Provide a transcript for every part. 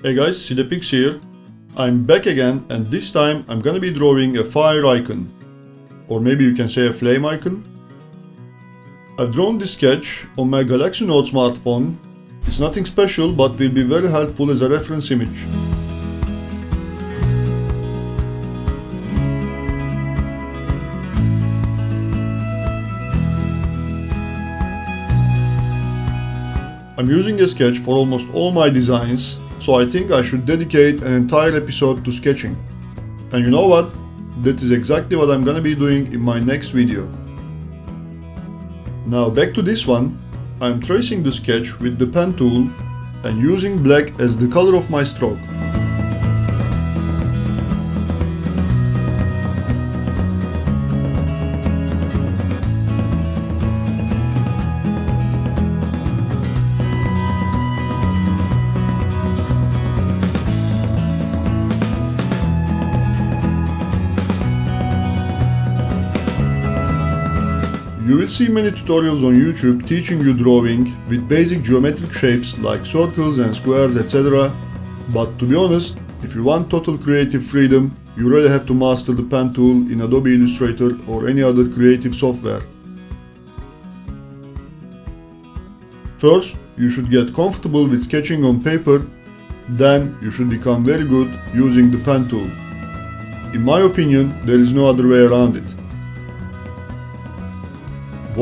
Hey guys, Cidepix here. I'm back again, and this time I'm gonna be drawing a fire icon. Or maybe you can say a flame icon. I've drawn this sketch on my Galaxy Note smartphone. It's nothing special, but will be very helpful as a reference image. I'm using a sketch for almost all my designs, so I think I should dedicate an entire episode to sketching. And you know what? That is exactly what I'm gonna be doing in my next video. Now back to this one. I'm tracing the sketch with the pen tool and using black as the color of my stroke. You will see many tutorials on YouTube teaching you drawing with basic geometric shapes like circles and squares, etc. But to be honest, if you want total creative freedom, you really have to master the pen tool in Adobe Illustrator or any other creative software. First, you should get comfortable with sketching on paper, then you should become very good using the pen tool. In my opinion, there is no other way around it.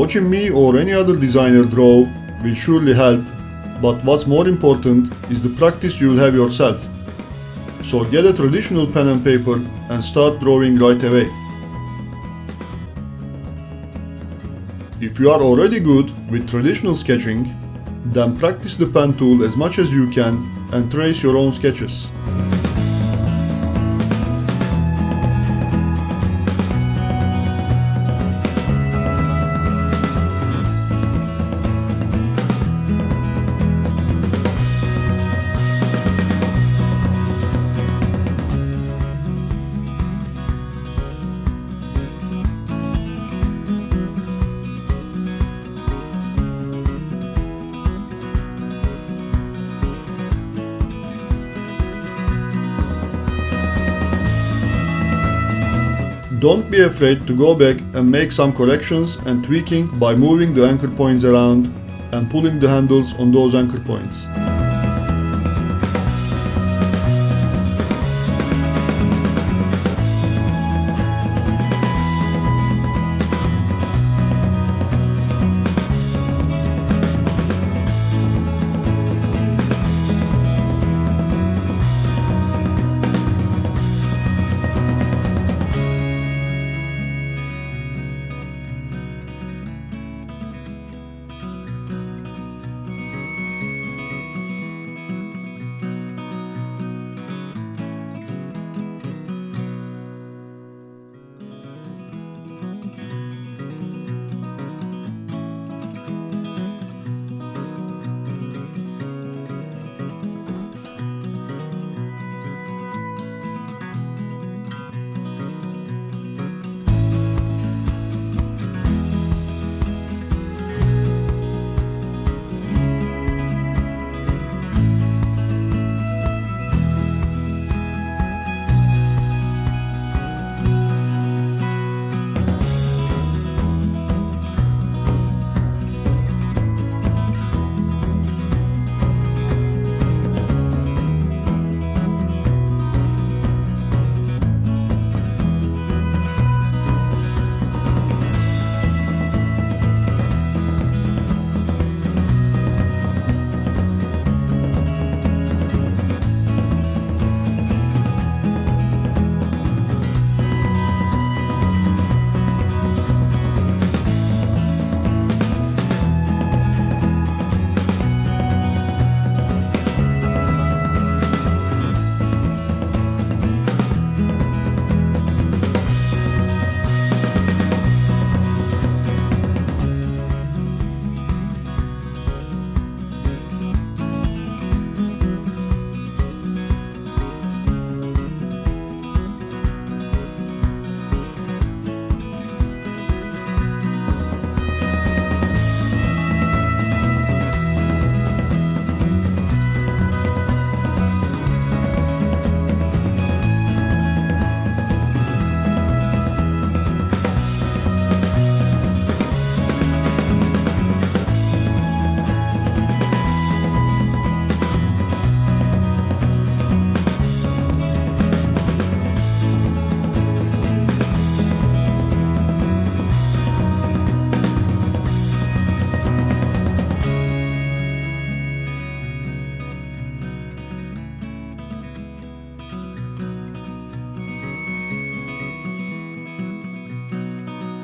Watching me or any other designer draw will surely help, but what's more important is the practice you'll have yourself. So get a traditional pen and paper and start drawing right away. If you are already good with traditional sketching, then practice the pen tool as much as you can and trace your own sketches. Don't be afraid to go back and make some corrections and tweaking by moving the anchor points around and pulling the handles on those anchor points.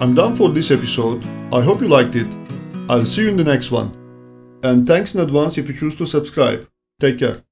I'm done for this episode. I hope you liked it. I'll see you in the next one. And thanks in advance if you choose to subscribe. Take care.